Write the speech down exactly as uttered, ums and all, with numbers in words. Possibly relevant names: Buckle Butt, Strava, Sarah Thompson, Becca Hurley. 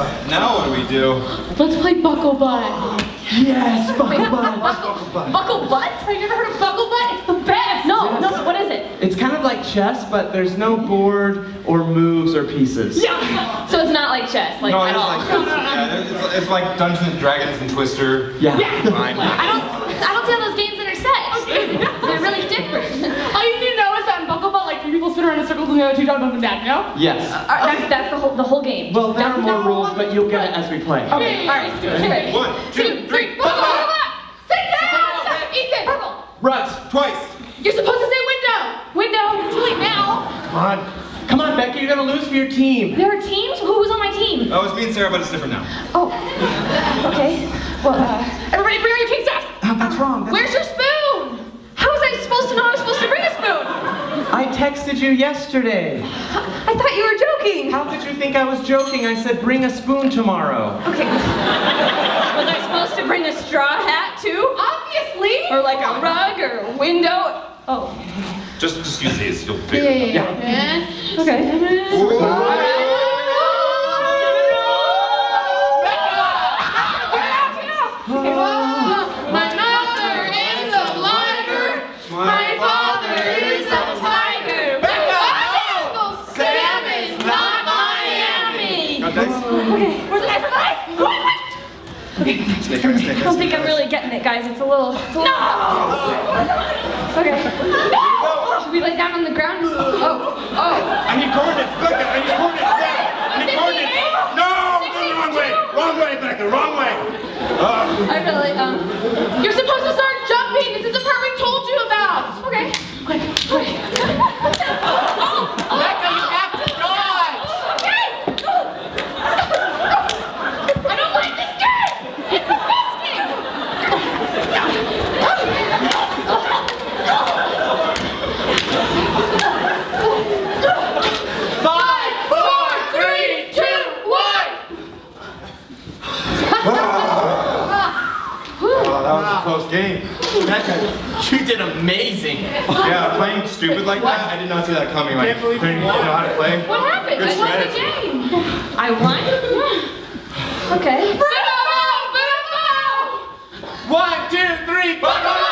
Uh, now what do we do? Let's play Buckle Butt. Yes, Buckle Butt. Buckle Butt. Buckle Butt? Have you ever heard of Buckle Butt? It's the best. No, yes. no, what is it? It's kind of like chess, but there's no board or moves or pieces. Yeah. So it's not like chess, like no, at all. Like, yeah, it's, it's like Dungeons and Dragons and Twister. Yeah. yeah. I don't. I don't see how those games intersect. Okay. They're really different. All you need to know is that in Buckle Butt, like three people spin around in circles and the other two don't up and down. You know? Yes. Uh, that's, that's the whole the whole game. Well, there are more rules, but you'll get it as we play. Okay. All right. Let's do it. One, two, three. Buckle Butt. Sit down. Ethan. Purple. Ruts. Twice. You're supposed to say window. Window. It's too late now. Come on. Come on, Becky, you're gonna lose for your team. There are teams? Who was on my team? Oh, it's me and Sarah, but it's different now. Oh, okay. Well, uh, everybody bring your pizza. Uh, that's wrong. That's Where's your spoon? How was I supposed to know I was supposed to bring a spoon? I texted you yesterday. I thought you were joking. How did you think I was joking? I said bring a spoon tomorrow. Okay. Was I supposed to bring a straw hat too? Obviously. Or like a rug or a window. Oh. Just, just use these, you'll figure it out. Yeah, yeah, yeah. Okay. Ooh. All right. Ooh. My mother is a liger. My father is a tiger. Becca! Sam is not Miami. Okay, where's the guy for life? What? Okay. I don't think I'm really getting it, guys. It's a little... It's a little no! Okay. No! Should we lay down on the ground? Oh, oh. I need coordinates, Becca, I need coordinates now. I need coordinates. No, no, wrong way. Wrong way, Becca, wrong way. Uh. I really, um. You're supposed to start jumping. This is the part we told you about. Okay. Quick, quick. Oh, oh. Becca, you have to dodge. Okay. I don't like this game. It's the best game. Oh. Close game. Becca, you did amazing. Yeah, playing stupid like what? that, I did not see that coming. Like, Can't believe you won. How to play. What happened? Good I strategy. won the game. I won? Yeah. Okay. Buckle! Buckle! One, two, three, buckle!